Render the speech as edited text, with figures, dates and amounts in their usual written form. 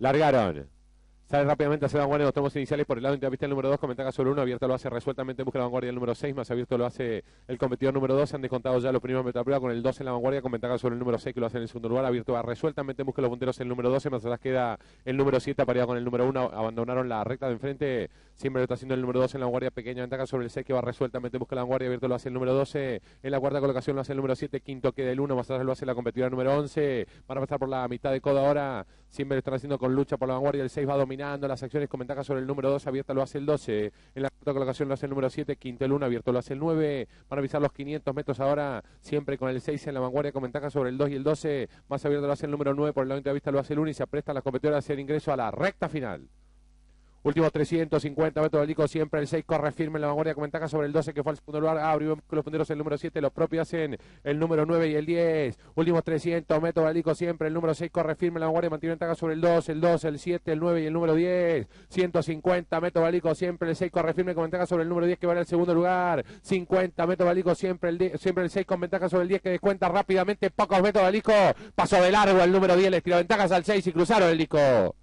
Largaron. Sale rápidamente Sebastián Guanes, los tomos iniciales por el lado interpista el número 2, con ventaja sobre 1, abierto lo hace resueltamente, busca la vanguardia el número 6, más abierto lo hace el competidor número 2, se han descontado ya los primeros metaprueba con el 2 en la vanguardia, con ventaja sobre el número 6 que lo hace en el segundo lugar, abierto va resueltamente, busca los punteros el número 12, más atrás queda el número 7 apareado con el número 1, abandonaron la recta de enfrente, siempre lo está haciendo el número 2 en la vanguardia, pequeña ventaja sobre el 6 que va resueltamente, busca la vanguardia, abierto lo hace el número 12, en la cuarta colocación lo hace el número 7, quinto queda el 1, más atrás lo hace la competidora número 11, van a pasar por la mitad de codo ahora, siempre lo están haciendo con lucha por la vanguardia, el 6 va a dominar las acciones con ventaja sobre el número 2, abierta lo hace el 12, en la cuarta colocación lo hace el número 7, quinto el 1, abierto lo hace el 9, van a pisar los 500 metros ahora, siempre con el 6 en la vanguardia con ventaja sobre el 2 y el 12, más abierto lo hace el número 9, por el lado de vista lo hace el 1 y se aprestan las competidoras a hacer ingreso a la recta final. Últimos 350 metros, Valico siempre el 6 corre firme en la vanguardia con ventaja sobre el 12 que fue al segundo lugar, abrió los punteros el número 7, los propios hacen el número 9 y el 10, últimos 300 metros, Valico siempre el número 6 corre firme en la vanguardia, mantiene ventaja sobre el 2, el 12, el 7, el 9 y el número 10, 150 metros, Valico siempre el 6 corre firme con ventaja sobre el número 10 que va al segundo lugar, 50 metros, Valico siempre el 6 con ventaja sobre el 10 que descuenta rápidamente, pocos metros, Valico pasó de largo el número 10, les tiró ventajas al 6 y cruzaron el Lico.